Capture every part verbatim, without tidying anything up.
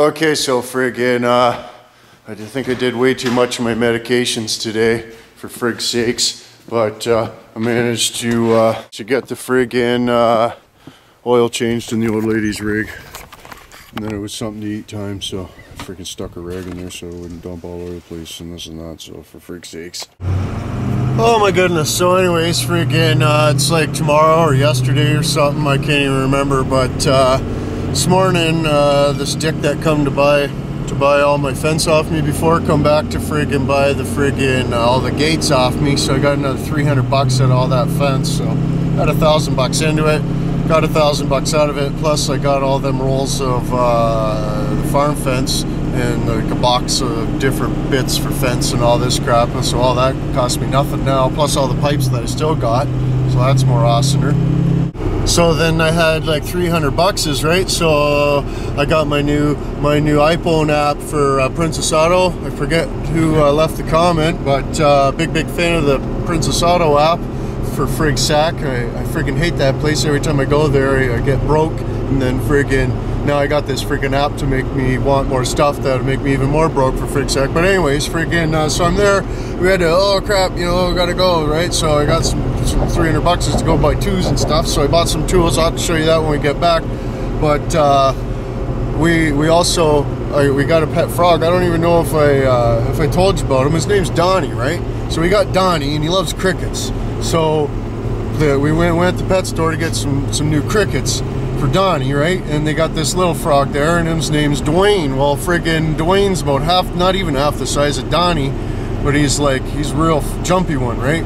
Okay, so friggin', uh, I think I did way too much of my medications today, for frig's sakes, but uh, I managed to uh, to get the friggin' uh, oil changed in the old lady's rig, and then it was something to eat time, so I freaking stuck a rag in there so it wouldn't dump all over the place and this and that, so for frig's sakes. Oh my goodness, so anyways, friggin', uh, it's like tomorrow or yesterday or something, I can't even remember, but uh, this morning, uh, this dick that come to buy to buy all my fence off me before, come back to friggin' buy the friggin' uh, all the gates off me, so I got another three hundred bucks out of all that fence, so got a thousand bucks into it, got a thousand bucks out of it, plus I got all them rolls of uh, the farm fence, and like a box of different bits for fence and all this crap, and so all that cost me nothing now, plus all the pipes that I still got, so that's more awesomer. So then I had like three hundred bucks, right? So I got my new my new iPhone app for uh, Princess Auto. I forget who uh, left the comment, but uh, big big fan of the Princess Auto app for frig sack. I, I friggin' hate that place. Every time I go there, I, I get broke, and then friggin' now I got this friggin' app to make me want more stuff that'll make me even more broke for frig's sake. But anyways, friggin', uh, so I'm there, we had to, oh crap, you know, gotta go, right? So I got some, some three hundred bucks to go buy tools and stuff, so I bought some tools. I'll have to show you that when we get back. But uh, we we also, I, we got a pet frog. I don't even know if I, uh, if I told you about him. His name's Donnie, right? So we got Donnie, and he loves crickets. So the, we went, went to the pet store to get some, some new crickets for Donnie, right? And they got this little frog there, and his name's Dwayne. Well, friggin' Dwayne's about half, not even half the size of Donnie, but he's like, he's a real jumpy one, right?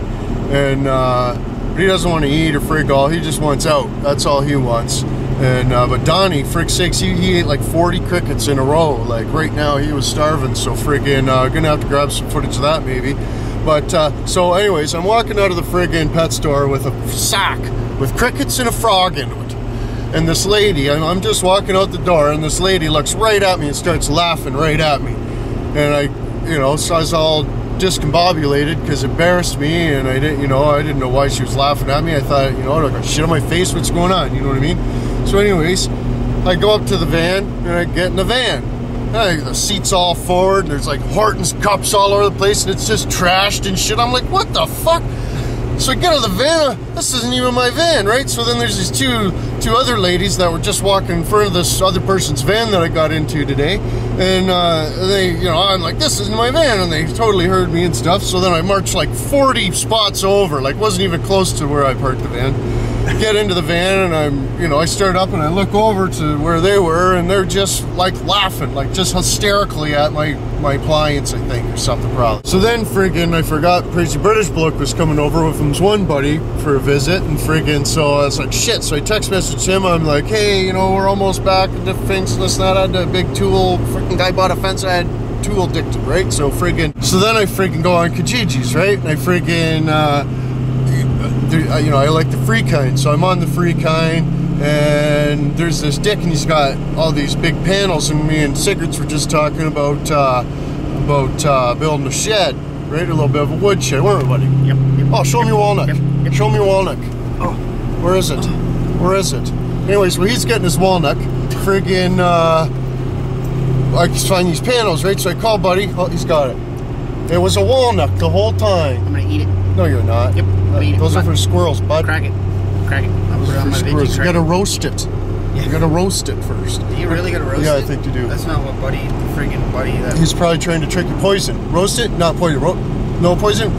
And uh, but he doesn't want to eat or frig all, he just wants out. That's all he wants. And uh, but Donnie, frig sakes, he, he ate like forty crickets in a row. Like right now, he was starving, so friggin' uh, gonna have to grab some footage of that maybe. But uh, so anyways, I'm walking out of the friggin' pet store with a sack with crickets and a frog in it. And this lady, I'm just walking out the door, and this lady looks right at me and starts laughing right at me. And I, you know, so I was all discombobulated because it embarrassed me, and I didn't, you know, I didn't know why she was laughing at me. I thought, you know, like, shit on my face, what's going on? You know what I mean? So anyways, I go up to the van, and I get in the van. And I, the seat's all forward, and there's like Horton's cups all over the place, and it's just trashed and shit. I'm like, what the fuck? So I get out of the van, this isn't even my van, right? So then there's these two two other ladies that were just walking in front of this other person's van that I got into today. And uh, they, you know, I'm like, this isn't my van. And they totally heard me and stuff. So then I marched like forty spots over, like wasn't even close to where I parked the van. Get into the van, and I'm, you know, I start up and I look over to where they were, and they're just like laughing, like just hysterically at my, my appliance, I think, or something probably. So then friggin', I forgot Crazy British Bloke was coming over with him's one buddy for a visit, and friggin', so I was like, shit. So I text messaged him, I'm like, hey, you know, we're almost back, the fence, this, that, I had a big tool, freaking guy bought a fence, I had tool addicted, right? So friggin', so then I friggin' go on Kijiji's, right? And I friggin', uh, you know, I like the free kind, so I'm on the free kind, and there's this dick, and he's got all these big panels, and me and Sigurds were just talking about uh, about uh, building a shed, right? A little bit of a wood shed, weren't we, buddy? Yep. Yep. Oh, show yep. me walnut. Yep. Yep. Show me walnut. Oh, where is it? Where is it? Anyways, well, he's getting his walnut. Friggin', uh, I just find these panels, right? So I call buddy. Oh, he's got it. It was a walnut the whole time. I'm gonna eat it. No, you're not. Yep. Uh, those are for squirrels, bud. Crack it. Crack it. I'll put it on my video. You gotta roast it. Yeah. You gotta roast it first. Do you really gotta roast it? Yeah, I think you do. That's not what buddy, friggin' buddy. That he's probably trying to trick you. Poison. Roast it? Not poison. Ro no poison?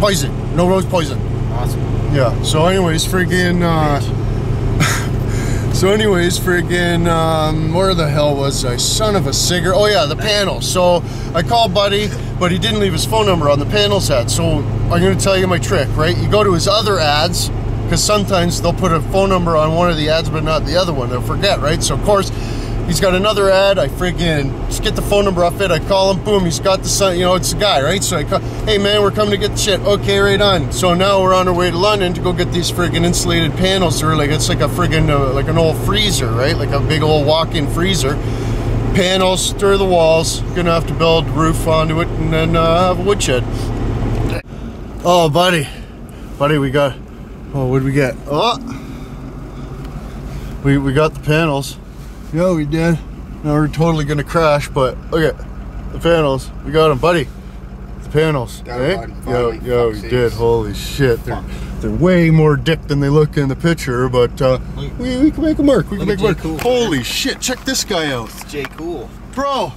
Poison. No roast poison. Awesome. Yeah. So anyways, friggin', uh, so anyways, friggin', um, where the hell was I? Son of a cigar. Oh yeah, the panel. So I called buddy, but he didn't leave his phone number on the panel's ad. So I'm going to tell you my trick, right? You go to his other ads, because sometimes they'll put a phone number on one of the ads, but not the other one. They'll forget, right? So, of course, he's got another ad. I friggin' just get the phone number off it. I call him. Boom. He's got the son. You know, it's the guy, right? So I call, hey, man, we're coming to get the shit. Okay, right on. So now we're on our way to London to go get these friggin' insulated panels. They're like, it's like a friggin', uh, like an old freezer, right? Like a big old walk-in freezer. Panels through the walls. Gonna have to build roof onto it, and then uh, have a woodshed. Oh, buddy, buddy, we got. Oh, what did we get? Oh, we we got the panels. Yeah, we did. Now we're totally gonna crash, but look at the panels. We got them, buddy. The panels. Hey? One, yo, yo, you did. Holy shit. They're, they're way more dick than they look in the picture, but uh, we, we can make them work. We can make them work. Cool. Holy shit, check this guy out. It's J. Cool. Bro.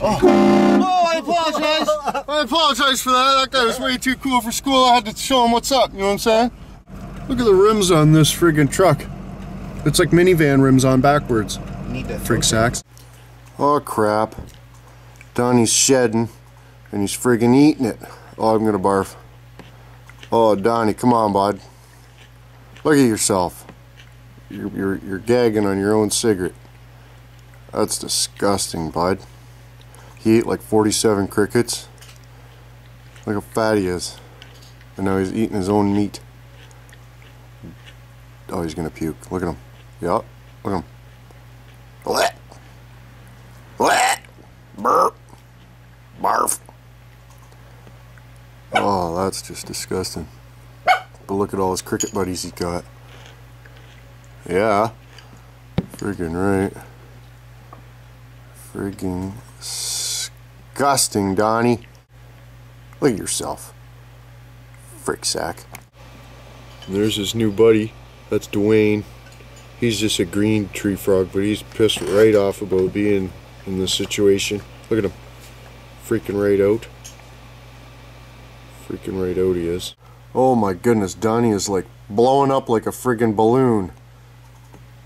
Oh. oh, I apologize. I apologize for that. That guy was way too cool for school. I had to show him what's up. You know what I'm saying? Look at the rims on this friggin' truck. It's like minivan rims on backwards. Need that frig sacks. Oh, crap. Donnie's shedding, and he's friggin' eating it. Oh, I'm gonna barf. Oh, Donnie, come on, bud. Look at yourself. You're, you're, you're gagging on your own cigarette. That's disgusting, bud. He ate like forty-seven crickets. Look how fat he is. And now he's eating his own meat. Oh, he's gonna puke. Look at him. Yup. Look at him. Blech. Blech. Burp. Barf. Oh, that's just disgusting. But look at all his cricket buddies he got. Yeah. Friggin' right. Friggin' disgusting, Donnie. Look at yourself. Frick sack. There's his new buddy. That's Dwayne. He's just a green tree frog, but he's pissed right off about being in this situation. Look at him. Freaking right out. Freaking right out he is. Oh my goodness, Donnie is like blowing up like a friggin' balloon.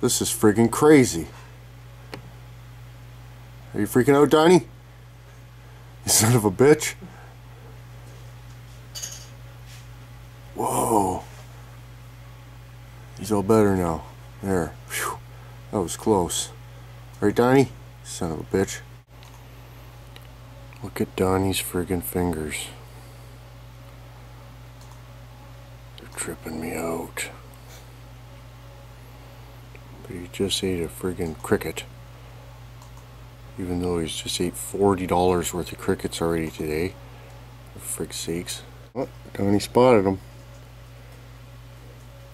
This is friggin' crazy. Are you freaking out, Donnie? You son of a bitch. Whoa. He's all better now. There. Whew. That was close. Right, Donnie? Son of a bitch. Look at Donnie's friggin' fingers. They're tripping me out. But he just ate a friggin' cricket. Even though he's just ate forty dollars worth of crickets already today. For frick's sakes. Oh, Donnie spotted him.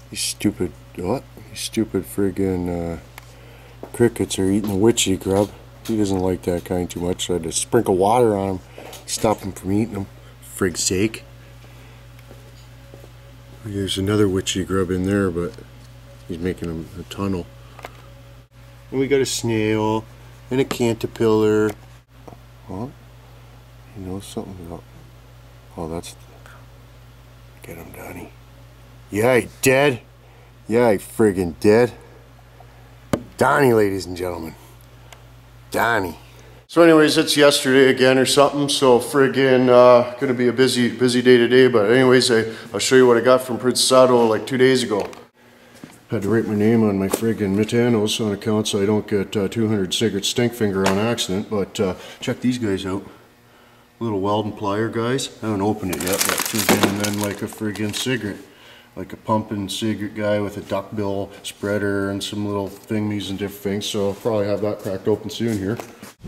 These stupid, what? These stupid friggin' uh, crickets are eating the witchy grub. He doesn't like that kind too much, so I had to sprinkle water on him, stop him from eating them. Frig's sake. There's another witchy grub in there, but he's making him a tunnel. And we got a snail and a caterpillar. Huh? You know something about. Oh, that's. The... Get him, Donnie. Yeah, he dead. Yeah, he friggin' dead. Donnie, ladies and gentlemen. Donnie. So anyways, it's yesterday again or something, so friggin' uh, gonna be a busy, busy day today, but anyways, I, I'll show you what I got from Princess Auto like two days ago. Had to write my name on my friggin' Mitanos on account so I don't get uh, two hundred cigarette stink finger on accident, but uh, check these guys out. Little welding plier guys. I haven't opened it yet, but friggin' and then like a friggin' cigarette. Like a pumping cigarette guy with a duckbill spreader and some little thingies and different things, so I'll probably have that cracked open soon here.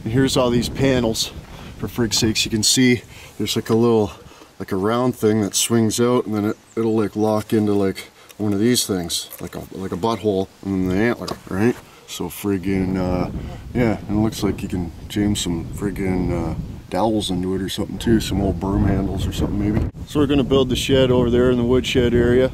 And here's all these panels. For frig's sakes, you can see there's like a little, like a round thing that swings out, and then it, it'll like lock into like one of these things, like a like a butthole and then the antler, right? So friggin' uh, yeah, and it looks like you can jam some friggin' uh, dowels into it or something too, some old broom handles or something maybe. So we're going to build the shed over there in the woodshed area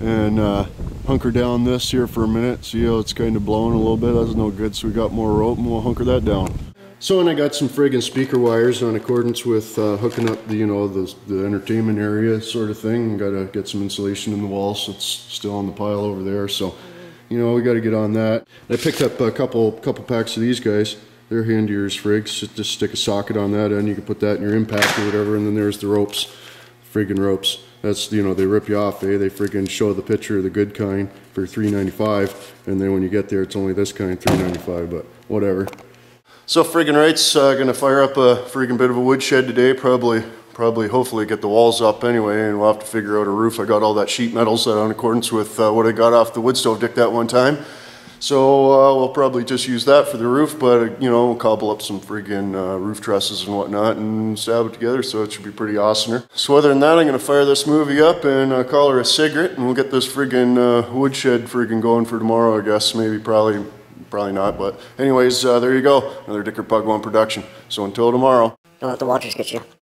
and uh, hunker down this here for a minute. See how it's kind of blowing a little bit, that's no good, so we got more rope and we'll hunker that down. So and I got some friggin' speaker wires in accordance with uh, hooking up the, you know, the, the entertainment area sort of thing. Got to get some insulation in the walls, so it's still on the pile over there, so you know, we got to get on that. And I picked up a couple, couple packs of these guys. They're handier as frigs. Just stick a socket on that end. You can put that in your impact or whatever. And then there's the ropes, friggin' ropes. That's, you know, they rip you off, eh? They friggin' show the picture of the good kind for three ninety-five. And then when you get there, it's only this kind, three ninety-five. But whatever. So friggin' rights, uh, gonna fire up a friggin' bit of a woodshed today. Probably, probably, hopefully get the walls up anyway. And we'll have to figure out a roof. I got all that sheet metals that in accordance with uh, what I got off the wood stove dick that one time. So uh, we'll probably just use that for the roof, but you know, we'll cobble up some friggin' uh, roof trusses and whatnot and stab it together, so it should be pretty awesomer. So other than that, I'm gonna fire this movie up and uh, call her a cigarette, and we'll get this friggin' uh, woodshed friggin' going for tomorrow, I guess. Maybe probably probably not, but anyways, uh, there you go. Another Dicker Pug One production. So until tomorrow. Don't let the watchers get you.